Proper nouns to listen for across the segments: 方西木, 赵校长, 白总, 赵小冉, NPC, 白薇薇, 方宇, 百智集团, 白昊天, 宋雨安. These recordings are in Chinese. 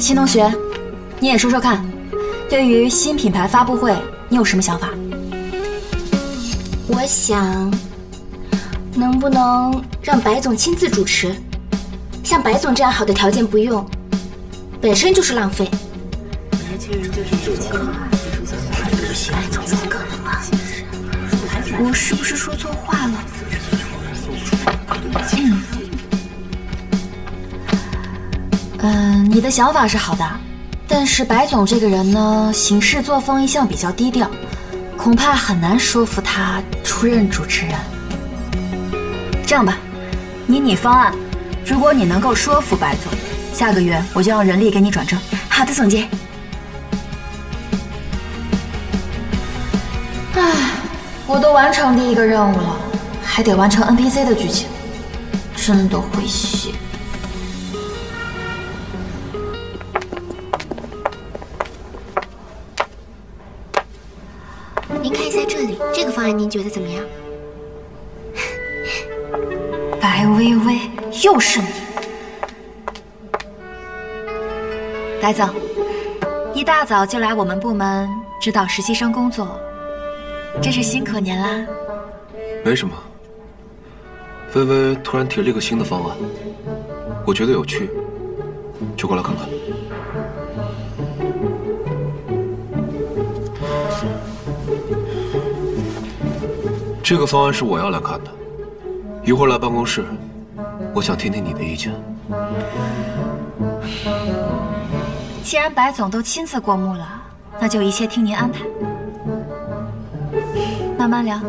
新同学，你也说说看，对于新品牌发布会，你有什么想法？我想，能不能让白总亲自主持？像白总这样好的条件不用，本身就是浪费。年轻人就是追求啊，白总怎么可能啊？我是不是说错话了？你的想法是好的，但是白总这个人呢，行事作风一向比较低调，恐怕很难说服他出任主持人。这样吧，你拟方案，如果你能够说服白总，下个月我就让人力给你转正。好的，总监。唉，我都完成第一个任务了，还得完成 NPC 的剧情，真的会写。 您看一下这里，这个方案您觉得怎么样？白薇薇，又是你！白总，一大早就来我们部门指导实习生工作，真是辛苦您啦。没什么，薇薇突然提了一个新的方案，我觉得有趣，就过来看看。 这个方案是我要来看的，一会儿来办公室，我想听听你的意见。既然白总都亲自过目了，那就一切听您安排，慢慢聊。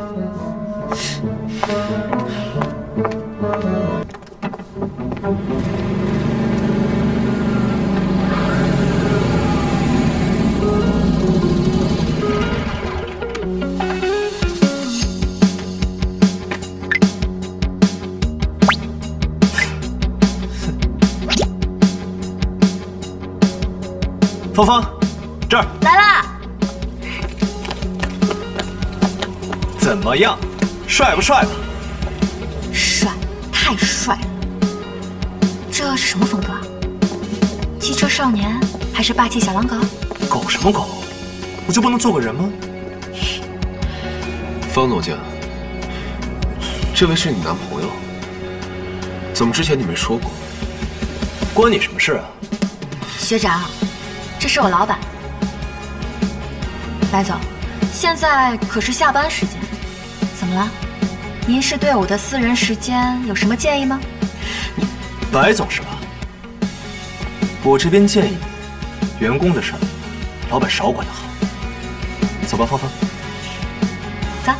芳芳，这儿来啦！怎么样，帅不帅吧？帅，太帅了！这是什么风格啊？机车少年还是霸气小狼狗？狗什么狗？我就不能做个人吗？方总监，这位是你男朋友？怎么之前你没说过？关你什么事啊？学长。 这是我老板，白总，现在可是下班时间，怎么了？您是对我的私人时间有什么建议吗？你，白总是吧？我这边建议，员工的事儿，老板少管得好。走吧，芳芳。走。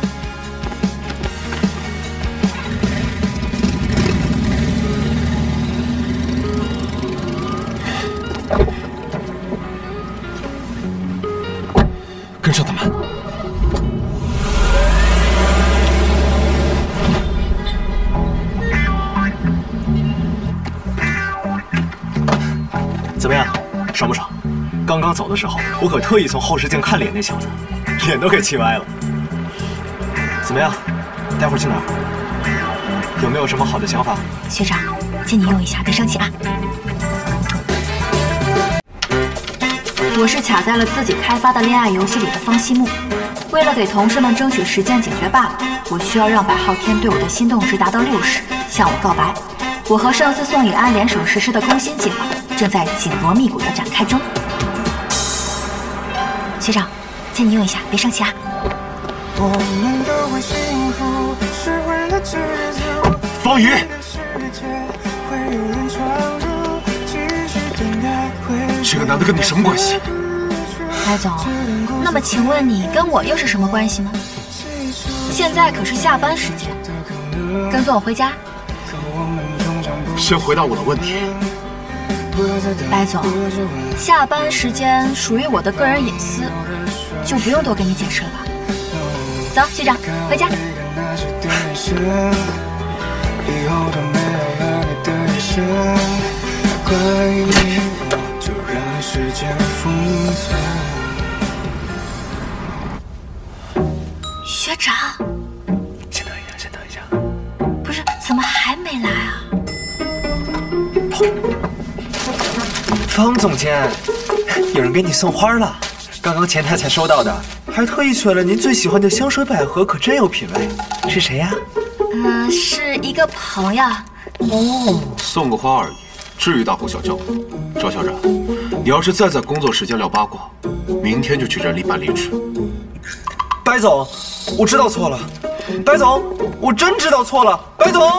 跟上他们！怎么样，爽不爽？刚刚走的时候，我可特意从后视镜看脸那小子，脸都给气歪了。怎么样？待会儿去哪儿？有没有什么好的想法？学长，借你用一下，别生气啊！我是卡在了自己开发的恋爱游戏里的方西木，为了给同事们争取时间解决 bug， 我需要让白昊天对我的心动值达到60，向我告白。我和上司宋雨安联手实施的攻心计划正在紧锣密鼓的展开中。学长，借你用一下，别生气啊！方宇。 这个男的跟你什么关系？白总，那么请问你跟我又是什么关系呢？现在可是下班时间，跟踪我回家。先回答我的问题。白总，下班时间属于我的个人隐私，就不用多给你解释了吧。走，学长，回家。学长，先等一下，先等一下。不是，怎么还没来啊？方总监，有人给你送花了，刚刚前台才收到的，还特意选了您最喜欢的香水百合，可真有品味。是谁呀？是一个朋友。哦，送个花而已，至于大呼小叫吗？赵校长，你要是再在工作时间聊八卦，明天就去人力办离职。白总，我知道错了。白总，我真知道错了。白总。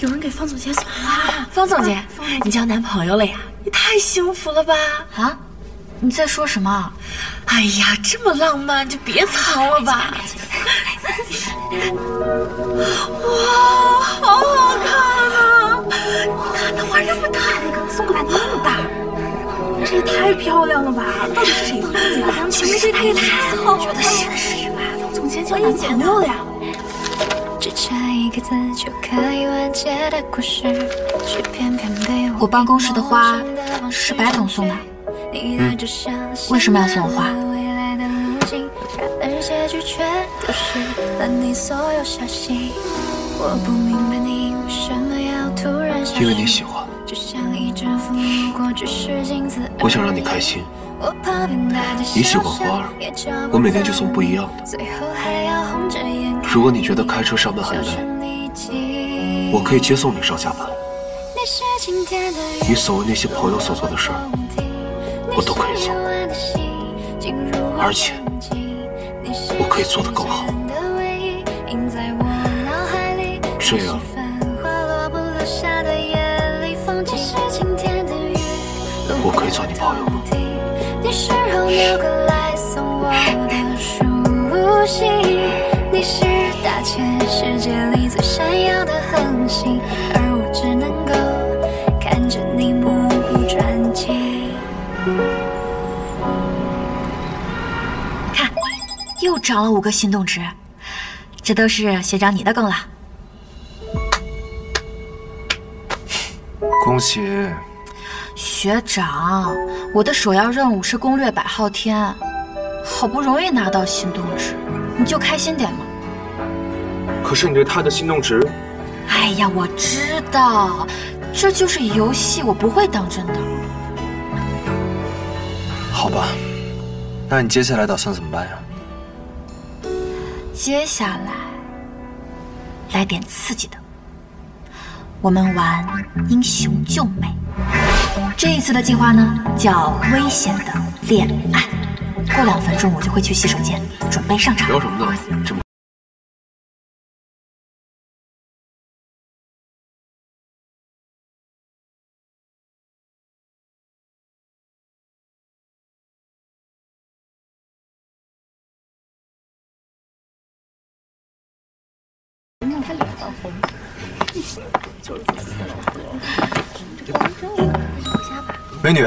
有人给方总监送花，方总监，你交男朋友了呀？你太幸福了吧？啊，你在说什么？哎呀，这么浪漫就别藏了吧！哇，好好看啊！你看那花那么大，你给我送过来那么大，这也太漂亮了吧？到底是谁送的呀？前面这他也太好了，方总监交男朋友了呀？ 只差一个字就可以完结的故事，却偏偏被我办公室的花是白总送的。嗯，为什么要送我花？因为你喜欢。我想让你开心。你喜欢花儿，我每天就送不一样的。 如果你觉得开车上班很累，我可以接送你上下班。你所谓那些朋友所做的事，我都可以做，而且我可以做得更好。这样，我可以做你朋友吗？ 你是大千世界里最闪耀的恒星，而我只能够看着你目不转睛。看，又涨了5个心动值，这都是学长你的功劳。恭喜！学长，我的首要任务是攻略100号天，好不容易拿到心动值。 你就开心点嘛。可是你对他的心动值……哎呀，我知道，这就是游戏，我不会当真的。好吧，那你接下来打算怎么办呀？接下来，来点刺激的。我们玩英雄救美。这一次的计划呢，叫危险的恋爱。 过2分钟我就会去洗手间，准备上场。聊什么呢？这么。你看他脸发红，就是美女，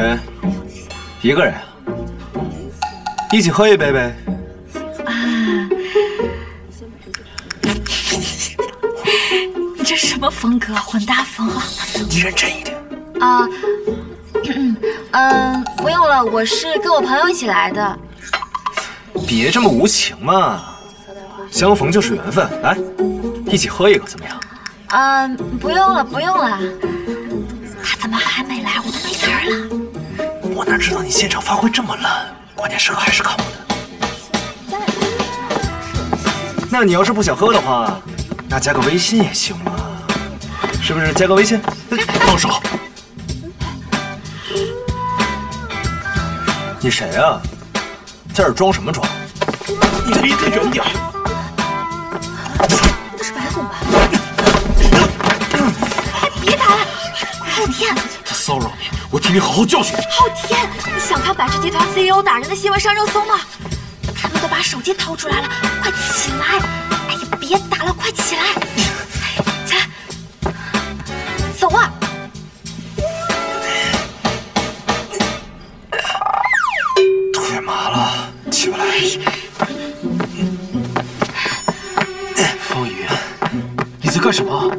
一个人啊？ 一起喝一杯呗！啊，你这什么风格，混搭风啊！你认真一点。啊，不用了，我是跟我朋友一起来的。别这么无情嘛，相逢就是缘分，来，一起喝一个怎么样？啊，不用了，不用了。他怎么还没来？我都没词儿了。我哪知道你现场发挥这么烂？ 关键时刻还是看我的。那你要是不想喝的话，那加个微信也行嘛，是不是？加个微信，放手。你谁啊？在这装什么装？你离他远点。那是白总吧？哎，别打了！昊天，他骚扰你，我替你好好教训你。昊天。 想看百智集团 CEO 打人的新闻上热搜吗？他们都把手机掏出来了，快起来！哎呀，别打了，快起来！起来，走啊！腿麻了，起不来。方宇，你在干什么？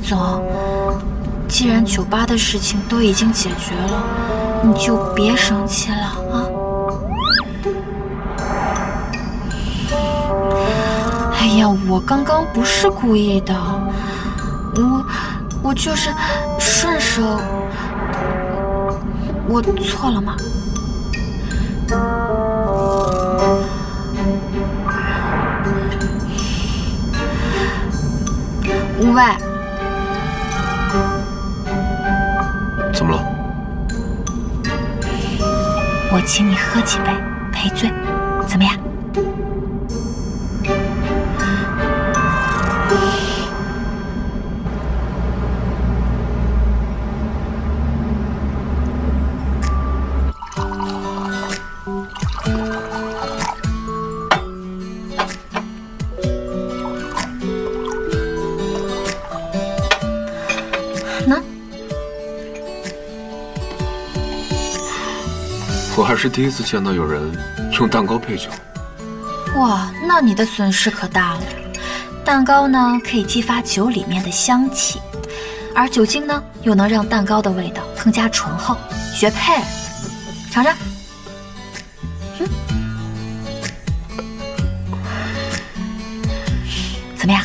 总，既然酒吧的事情都已经解决了，你就别生气了啊！我刚刚不是故意的，我就是顺手。我错了吗？喂，怎么了？我请你喝几杯赔罪，怎么样？ 我还是第一次见到有人用蛋糕配酒。哇，那你的损失可大了。蛋糕呢，可以激发酒里面的香气，而酒精呢，又能让蛋糕的味道更加醇厚，绝配。尝尝。怎么样？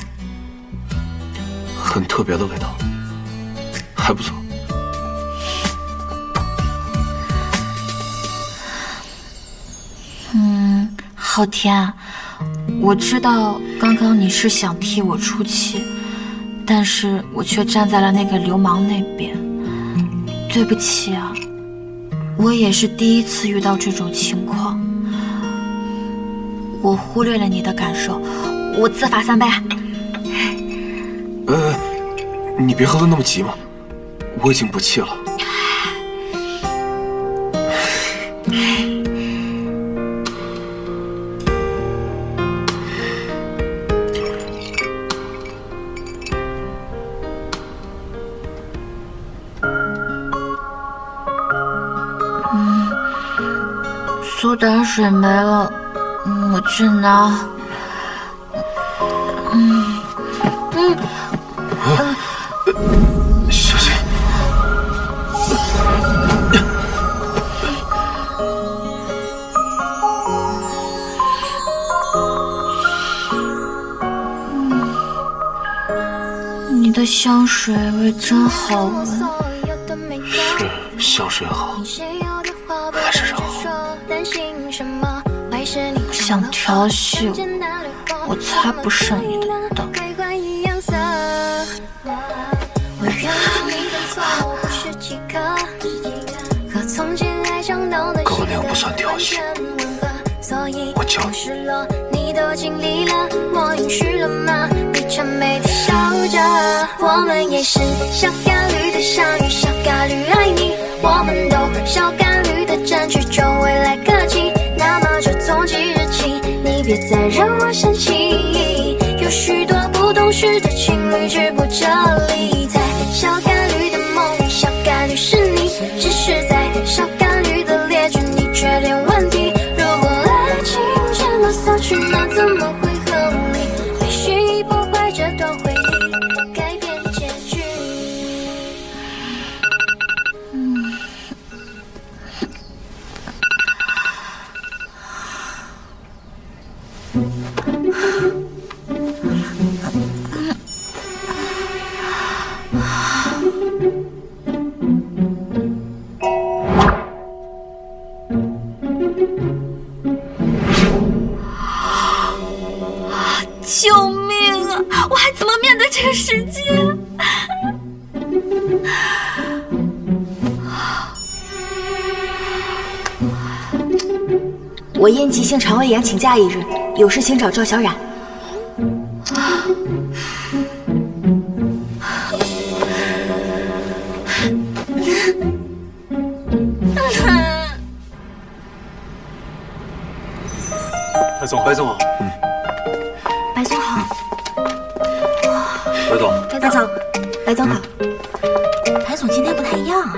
很特别的味道，还不错。 昊天啊，我知道刚刚你是想替我出气，但是我却站在了那个流氓那边。对不起啊，我也是第一次遇到这种情况，我忽略了你的感受，我自罚3杯。你别喝得那么急嘛，我已经不气了。苏打水没了，我去拿。小心！你的香水味真好闻。是香水好，还是人好？ 想调戏我，我才不是你的等。哥哥那个不算调戏，我教你。 从即日起，你别再让我生气。有许多不懂事的情侣止步这里，在小概率的梦里，小概率是你。只是在小概率的列举，你缺点问题。如果爱情这么索取，那怎么会合理？必须不会这段回忆改变结局。救命啊！我还怎么面对这个世界？我因急性肠胃炎请假1日，有事请找赵小冉。白总好，白总好，白总好，白总今天不太一样啊。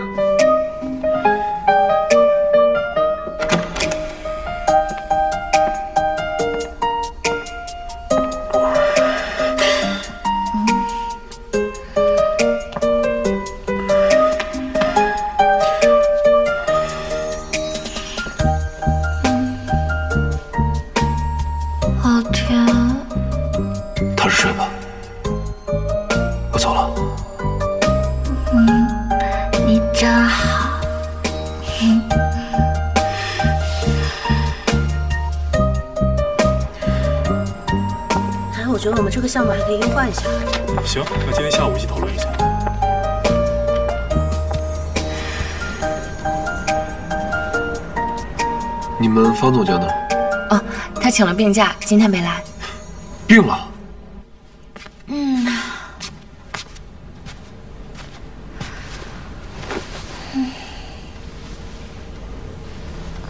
我觉得我们这个项目还可以优化一下。行，那今天下午一起讨论一下。你们方总监呢？哦，他请了病假，今天没来。病了？嗯。嗯。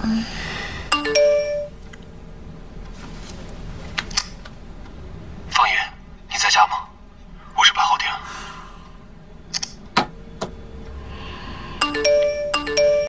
嗯。